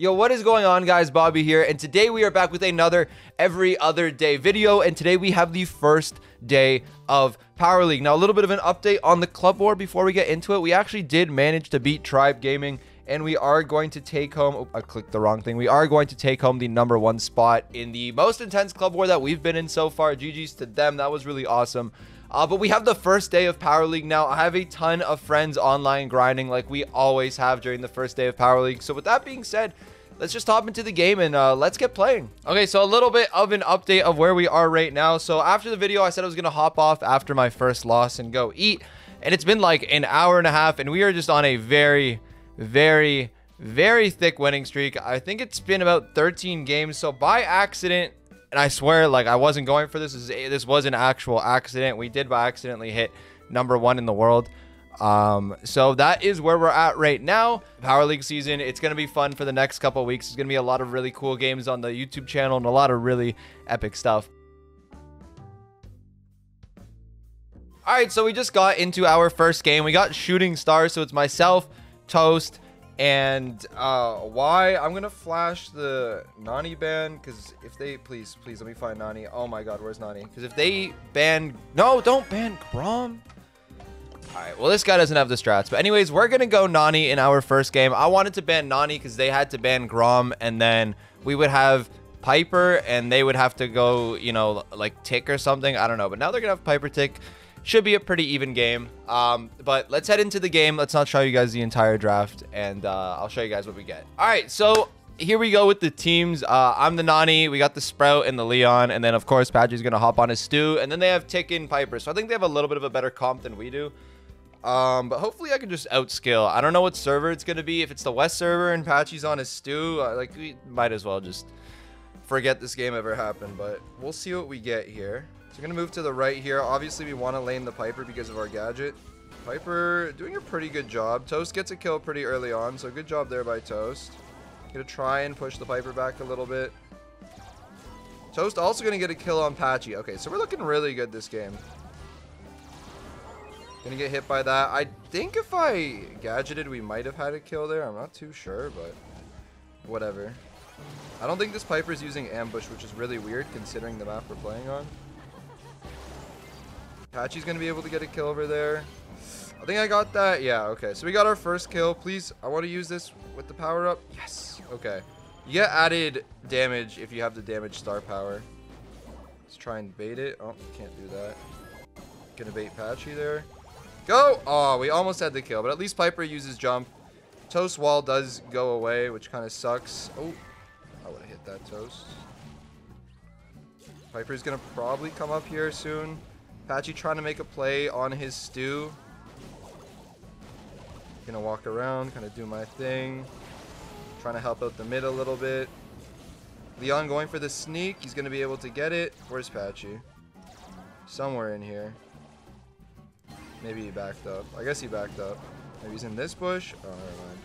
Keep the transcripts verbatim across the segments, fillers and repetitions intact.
Yo, what is going on, guys? Bobby here, and today we are back with another every other day video, and today we have the first day of Power League. Now, a little bit of an update on the club war before we get into it. We actually did manage to beat Tribe Gaming, and we are going to take home... Oh, I clicked the wrong thing. We are going to take home the number one spot in the most intense club war that we've been in so far. G G's to them. That was really awesome. Uh, but we have the first day of Power League now. I have a ton of friends online grinding like we always have during the first day of Power League. So with that being said, let's just hop into the game and uh, let's get playing. Okay, so a little bit of an update of where we are right now. So after the video, I said I was going to hop off after my first loss and go eat. And it's been like an hour and a half, and we are just on a very, very, very thick winning streak. I think it's been about thirteen games. So by accident... And I swear, like, I wasn't going for this. This, is a, this was an actual accident. We did by accidentally hit number one in the world. Um, so that is where we're at right now. Power League season. It's going to be fun for the next couple of weeks. There's going to be a lot of really cool games on the YouTube channel and a lot of really epic stuff. All right, so we just got into our first game. We got Shooting Stars, so it's myself, Toast, and uh why I'm gonna flash the Nani ban, because if they please please let me find Nani. Oh my god, where's Nani? Because if they ban... No, don't ban Grom. All right, well, this guy doesn't have the strats, but anyways, we're gonna go Nani in our first game. I wanted to ban Nani because they had to ban Grom, and then we would have Piper and they would have to go, you know, like Tick or something, I don't know. But now they're gonna have Piper, Tick. Should be a pretty even game, um, but let's head into the game. Let's not show you guys the entire draft, and uh, I'll show you guys what we get. All right, so here we go with the teams. Uh, I'm the Nani. We got the Sprout and the Leon, and then, of course, Patchy's going to hop on his stew, and then they have Tick and Piper, so I think they have a little bit of a better comp than we do, um, but hopefully I can just outskill. I don't know what server it's going to be. If it's the West server and Patchy's on his stew, uh, like, we might as well just forget this game ever happened, but we'll see what we get here. So we're going to move to the right here. Obviously, we want to lane the Piper because of our gadget. Piper doing a pretty good job. Toast gets a kill pretty early on, so good job there by Toast. Going to try and push the Piper back a little bit. Toast also going to get a kill on Patchy. Okay, so we're looking really good this game. Going to get hit by that. I think if I gadgeted, we might have had a kill there. I'm not too sure, but whatever. I don't think this Piper's using Ambush, which is really weird considering the map we're playing on. Patchy's going to be able to get a kill over there. I think I got that. Yeah, okay. So we got our first kill. Please, I want to use this with the power up. Yes. Okay. You get added damage if you have the damage star power. Let's try and bait it. Oh, can't do that. Gonna bait Patchy there. Go! Oh, we almost had the kill, but at least Piper uses jump. Toast wall does go away, which kind of sucks. Oh, I would have hit that Toast. Piper's going to probably come up here soon. Patchy trying to make a play on his stew. Gonna walk around, kind of do my thing. Trying to help out the mid a little bit. Leon going for the sneak. He's gonna be able to get it. Where's Patchy? Somewhere in here. Maybe he backed up. I guess he backed up. Maybe he's in this bush. Oh, never mind.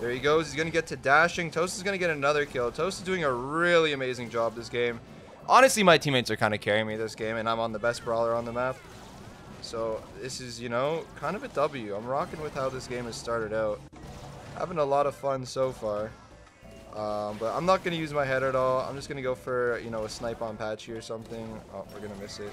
There he goes. He's gonna get to dashing. Toast is gonna get another kill. Toast is doing a really amazing job this game. Honestly, my teammates are kind of carrying me this game, and I'm on the best brawler on the map. So this is, you know, kind of a W. I'm rocking with how this game has started out. Having a lot of fun so far. Um, but I'm not going to use my head at all. I'm just going to go for, you know, a snipe on Patchy or something. Oh, we're going to miss it.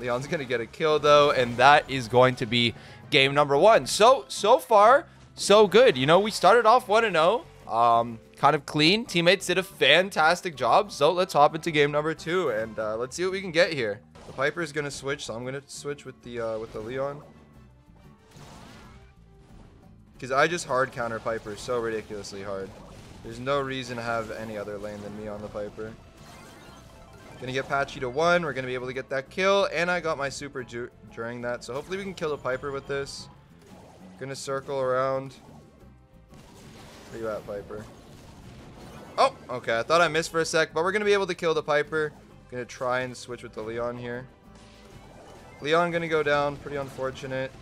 Leon's going to get a kill, though, and that is going to be game number one. So, so far, so good. You know, we started off one and oh. Um, kind of clean. Teammates did a fantastic job. So let's hop into game number two and uh, let's see what we can get here. The Piper is gonna switch, so I'm gonna switch with the uh, with the Leon, because I just hard counter Piper so ridiculously hard. There's no reason to have any other lane than me on the Piper. Gonna get Patchy to one. We're gonna be able to get that kill, and I got my super ju during that. So hopefully we can kill the Piper with this. Gonna circle around. Where you at, Piper? Oh, okay. I thought I missed for a sec, but we're going to be able to kill the Piper. Going to try and switch with the Leon here. Leon going to go down. Pretty unfortunate.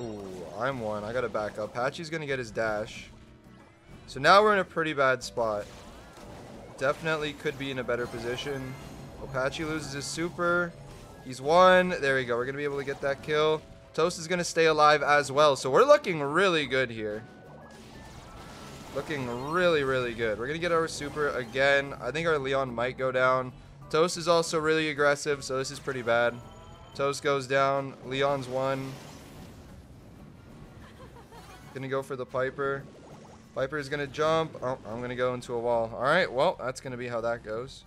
Ooh, I'm one. I got to back up. Patchy's going to get his dash. So now we're in a pretty bad spot. Definitely could be in a better position. Oh, Patchy loses his super. He's one. There we go. We're going to be able to get that kill. Toast is going to stay alive as well. So we're looking really good here. Looking really, really good. We're going to get our super again. I think our Leon might go down. Toast is also really aggressive, so this is pretty bad. Toast goes down. Leon's one. Going to go for the Piper. Piper is going to jump. Oh, I'm going to go into a wall. All right, well, that's going to be how that goes.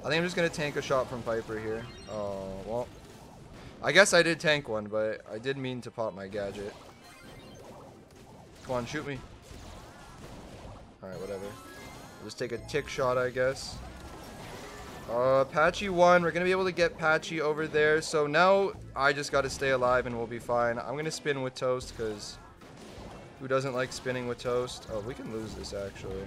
I think I'm just going to tank a shot from Piper here. Oh, well. I guess I did tank one, but I did mean to pop my gadget. Come on, shoot me. Alright, whatever. I'll just take a tick shot, I guess. Uh, Patchy won. We're going to be able to get Patchy over there. So now I just got to stay alive and we'll be fine. I'm going to spin with Toast because who doesn't like spinning with Toast? Oh, we can lose this, actually.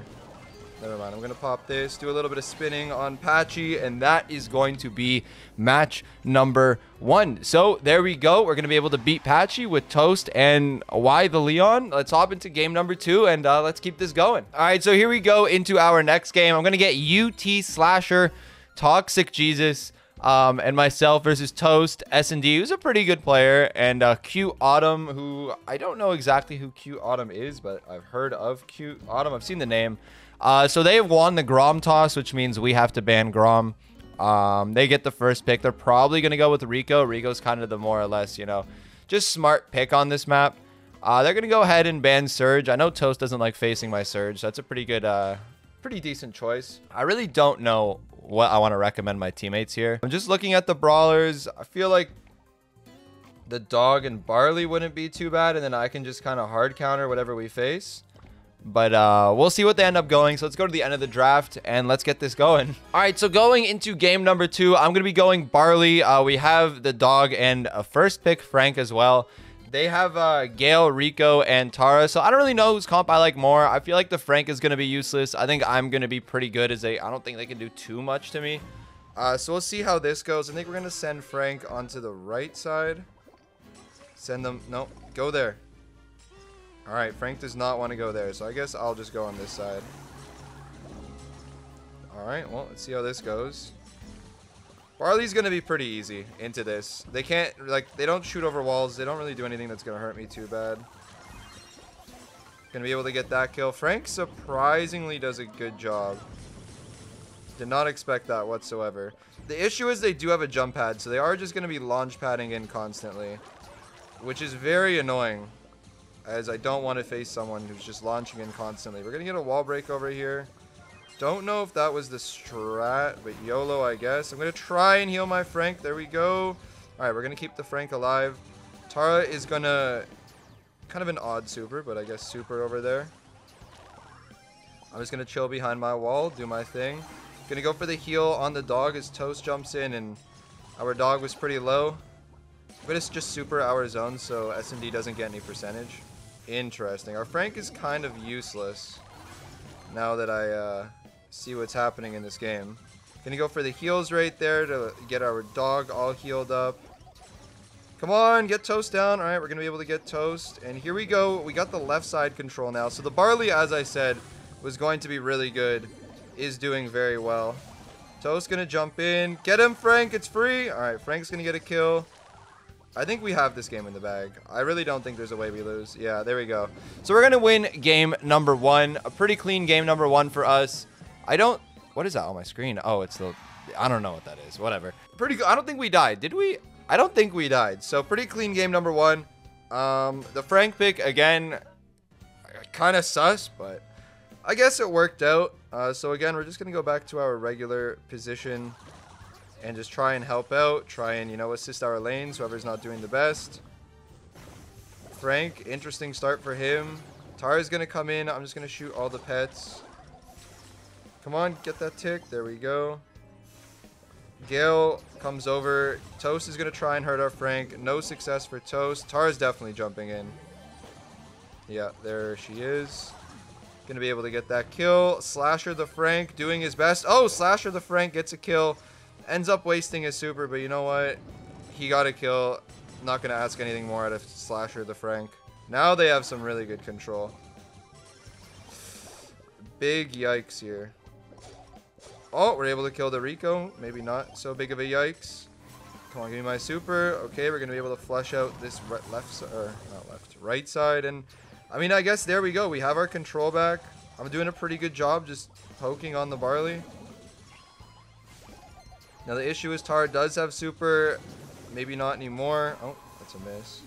Never mind. I'm going to pop this, do a little bit of spinning on Patchy, and that is going to be match number one. So there we go. We're going to be able to beat Patchy with Toast and why the Leon. Let's hop into game number two, and uh, let's keep this going. All right, so here we go into our next game. I'm going to get U T Slasher, Toxic Jesus, um, and myself versus Toast, S and D, who's a pretty good player, and uh, Q Autumn, who I don't know exactly who Q Autumn is, but I've heard of Q Autumn. I've seen the name. Uh, so they have won the Grom toss, which means we have to ban Grom. Um, they get the first pick. They're probably going to go with Rico. Rico's kind of the more or less, you know, just smart pick on this map. Uh, they're going to go ahead and ban Surge. I know Toast doesn't like facing my Surge. So that's a pretty good, uh, pretty decent choice. I really don't know what I want to recommend my teammates here. I'm just looking at the brawlers. I feel like the dog and Barley wouldn't be too bad. And then I can just kind of hard counter whatever we face. But uh, we'll see what they end up going. So let's go to the end of the draft and let's get this going. All right, so going into game number two, I'm going to be going Barley. Uh, we have the dog and a first pick Frank as well. They have uh, Gale, Rico, and Tara. So I don't really know whose comp I like more. I feel like the Frank is going to be useless. I think I'm going to be pretty good as they. I don't think they can do too much to me. Uh, so we'll see how this goes. I think we're going to send Frank onto the right side. Send them. No, go there. All right, Frank does not want to go there, so I guess I'll just go on this side. All right, well, let's see how this goes. Barley's going to be pretty easy into this. They can't, like, they don't shoot over walls. They don't really do anything that's going to hurt me too bad. Going to be able to get that kill. Frank surprisingly does a good job. Did not expect that whatsoever. The issue is they do have a jump pad, so they are just going to be launch padding in constantly, which is very annoying. As I don't want to face someone who's just launching in constantly. We're going to get a wall break over here. Don't know if that was the strat, but YOLO, I guess. I'm going to try and heal my Frank. There we go. All right, we're going to keep the Frank alive. Tara is going to... Kind of an odd super, but I guess super over there. I'm just going to chill behind my wall, do my thing. Going to go for the heal on the dog as Toast jumps in, and our dog was pretty low. But it's just super our zone, so S and D doesn't get any percentage. Interesting. Our Frank is kind of useless now that I uh, see what's happening in this game. Gonna go for the heals right there to get our dog all healed up. Come on, get Toast down. All right, we're gonna be able to get Toast. And here we go. We got the left side control now. So the Barley, as I said, was going to be really good, is doing very well. Toast gonna jump in. Get him, Frank. It's free. All right, Frank's gonna get a kill. I think we have this game in the bag. I really don't think there's a way we lose. Yeah, there we go. So we're going to win game number one. A pretty clean game number one for us. I don't... What is that on my screen? Oh, it's the... I don't know what that is. Whatever. Pretty good. I don't think we died. Did we? I don't think we died. So pretty clean game number one. Um, the Frank pick, again, kind of sus, but I guess it worked out. Uh, so again, we're just going to go back to our regular position. And just try and help out. Try and, you know, assist our lanes. Whoever's not doing the best. Frank, interesting start for him. Tara's going to come in. I'm just going to shoot all the pets. Come on, get that tick. There we go. Gale comes over. Toast is going to try and hurt our Frank. No success for Toast. Tara's definitely jumping in. Yeah, there she is. Going to be able to get that kill. Slasher the Frank doing his best. Oh, Slasher the Frank gets a kill. Ends up wasting his super, but you know what? He got a kill. Not going to ask anything more out of Slasher the Frank. Now they have some really good control. Big yikes here. Oh, we're able to kill the Rico. Maybe not so big of a yikes. Come on, give me my super. Okay, we're going to be able to flush out this left, or not left, right side. And I mean, I guess there we go. We have our control back. I'm doing a pretty good job just poking on the Barley. Now, the issue is Tara does have super. Maybe not anymore. Oh, that's a miss.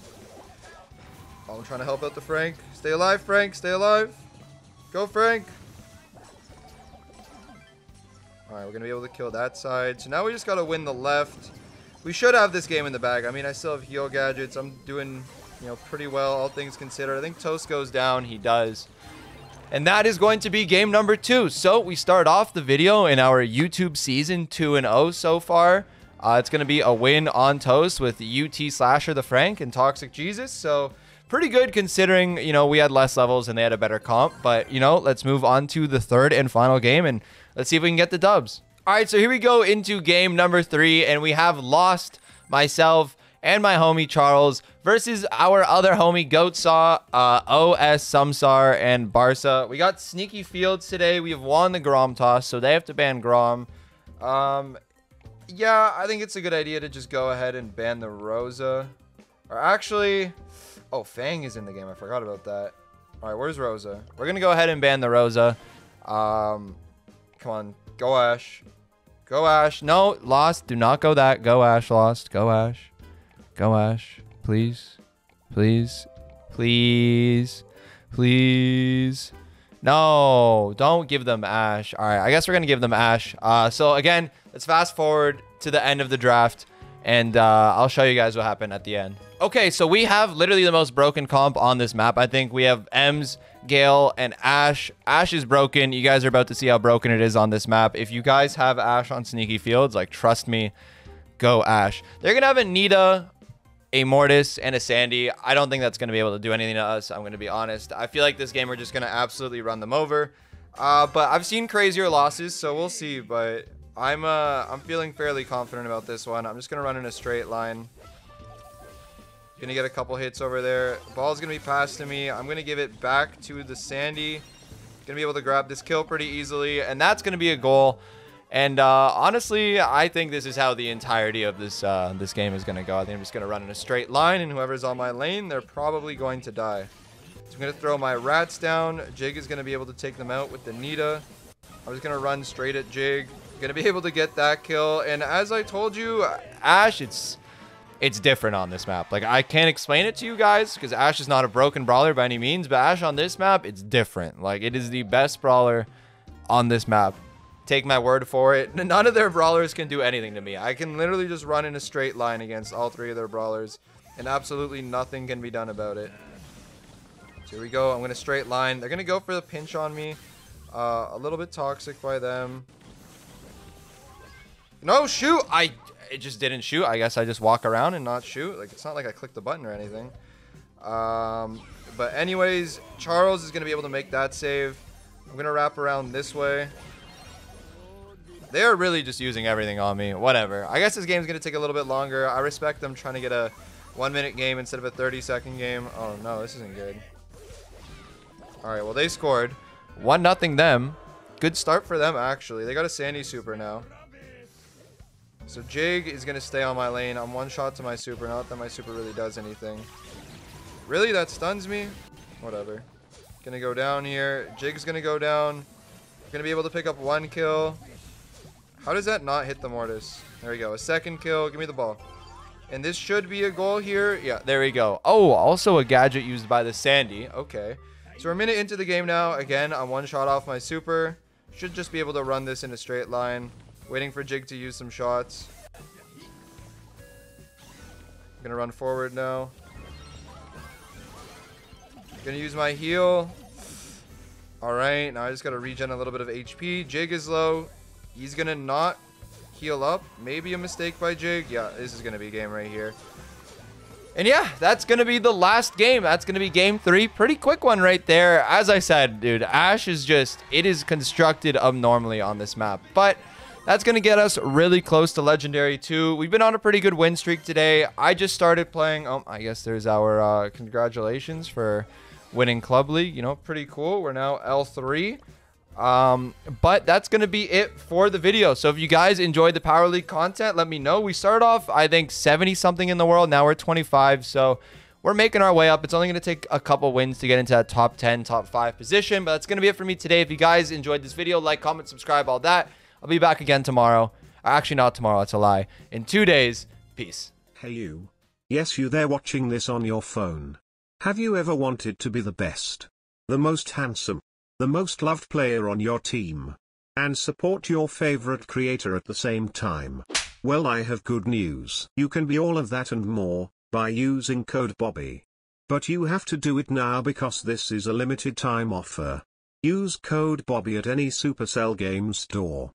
Oh, I'm trying to help out the Frank. Stay alive, Frank. Stay alive. Go, Frank. All right, we're going to be able to kill that side. So now we just got to win the left. We should have this game in the bag. I mean, I still have heal gadgets. I'm doing, you know, pretty well, all things considered. I think Toast goes down. He does. And that is going to be game number two. So we start off the video in our YouTube season two and oh so far. Uh, it's going to be a win on Toast with U T Slasher, the Frank, and Toxic Jesus. So pretty good considering, you know, we had less levels and they had a better comp. But, you know, let's move on to the third and final game and let's see if we can get the dubs. All right, so here we go into game number three, and we have Lost, myself, and my homie Charles versus our other homie Goatsaw, uh, O S, Samsar, and Barca. We got Sneaky Fields today. We have won the Grom toss, so they have to ban Grom. Um, yeah, I think it's a good idea to just go ahead and ban the Rosa. Or actually, oh, Fang is in the game. I forgot about that. All right, where's Rosa? We're going to go ahead and ban the Rosa. Um, come on, go Ash. Go Ash. No, Lost. Do not go that. Go Ash, Lost. Go Ash. Go Ash, please, please, please, please. No, don't give them Ash. All right, I guess we're going to give them Ash. Uh, so again, let's fast forward to the end of the draft, and uh, I'll show you guys what happened at the end. Okay, so we have literally the most broken comp on this map. I think we have Ems, Gale, and Ash. Ash is broken. You guys are about to see how broken it is on this map. If you guys have Ash on Sneaky Fields, like, trust me, go Ash. They're going to have Anita, a Mortis, and a Sandy. I don't think that's going to be able to do anything to us. I'm going to be honest. I feel like this game we're just going to absolutely run them over. Uh, but I've seen crazier losses, so we'll see. But I'm uh, I'm feeling fairly confident about this one. I'm just going to run in a straight line. Going to get a couple hits over there. Ball's going to be passed to me. I'm going to give it back to the Sandy. Going to be able to grab this kill pretty easily. And that's going to be a goal. And uh, honestly, I think this is how the entirety of this uh, this game is going to go. I think I'm just going to run in a straight line, and whoever's on my lane, they're probably going to die. So I'm going to throw my rats down. Jig is going to be able to take them out with the Nita. I'm just going to run straight at Jig. Going to be able to get that kill. And as I told you, Ash, it's it's different on this map. Like, I can't explain it to you guys because Ash is not a broken brawler by any means, but Ash on this map, it's different. Like, it is the best brawler on this map. Take my word for it. None of their brawlers can do anything to me. I can literally just run in a straight line against all three of their brawlers, and absolutely nothing can be done about it. So here we go. I'm going to straight line. They're going to go for the pinch on me. Uh, a little bit toxic by them. No, shoot! I it just didn't shoot. I guess I just walk around and not shoot. Like, it's not like I clicked the button or anything. Um, but anyways, Charles is going to be able to make that save. I'm going to wrap around this way. They're really just using everything on me. Whatever. I guess this game's going to take a little bit longer. I respect them trying to get a one minute game instead of a thirty second game. Oh, no. This isn't good. All right. Well, they scored. one nothing them. Good start for them, actually. They got a Sandy super now. So, Jig is going to stay on my lane. I'm one shot to my super. Not that my super really does anything. Really? That stuns me? Whatever. Going to go down here. Jig's going to go down. Going to be able to pick up one kill. How does that not hit the Mortis? There we go. A second kill. Give me the ball. And this should be a goal here. Yeah, there we go. Oh, also a gadget used by the Sandy. Okay. So we're a minute into the game now. Again, I'm one shot off my super. Should just be able to run this in a straight line. Waiting for Jig to use some shots. I'm going to run forward now. Going to use my heal. All right. Now I just got to regen a little bit of H P. Jig is low. He's going to not heal up. Maybe a mistake by Jig. Yeah, this is going to be a game right here. And yeah, that's going to be the last game. That's going to be game three. Pretty quick one right there. As I said, dude, Ash is just, it is constructed abnormally on this map. But that's going to get us really close to Legendary two. We've been on a pretty good win streak today. I just started playing. Oh, I guess there's our uh, congratulations for winning Club League. You know, pretty cool. We're now L three. Um, but that's going to be it for the video. So if you guys enjoyed the Power League content, let me know. We started off, I think, seventy something in the world. Now we're twenty-five. So we're we're making our way up. It's only going to take a couple wins to get into that top ten, top five position. But that's going to be it for me today. If you guys enjoyed this video, like, comment, subscribe, all that. I'll be back again tomorrow. Actually, not tomorrow. That's a lie. In two days. Peace. Hey, you. Yes, you there watching this on your phone. Have you ever wanted to be the best, the most handsome, the most loved player on your team, and support your favorite creator at the same time? Well, I have good news. You can be all of that and more by using code Bobby. But you have to do it now because this is a limited time offer. Use code Bobby at any Supercell game store.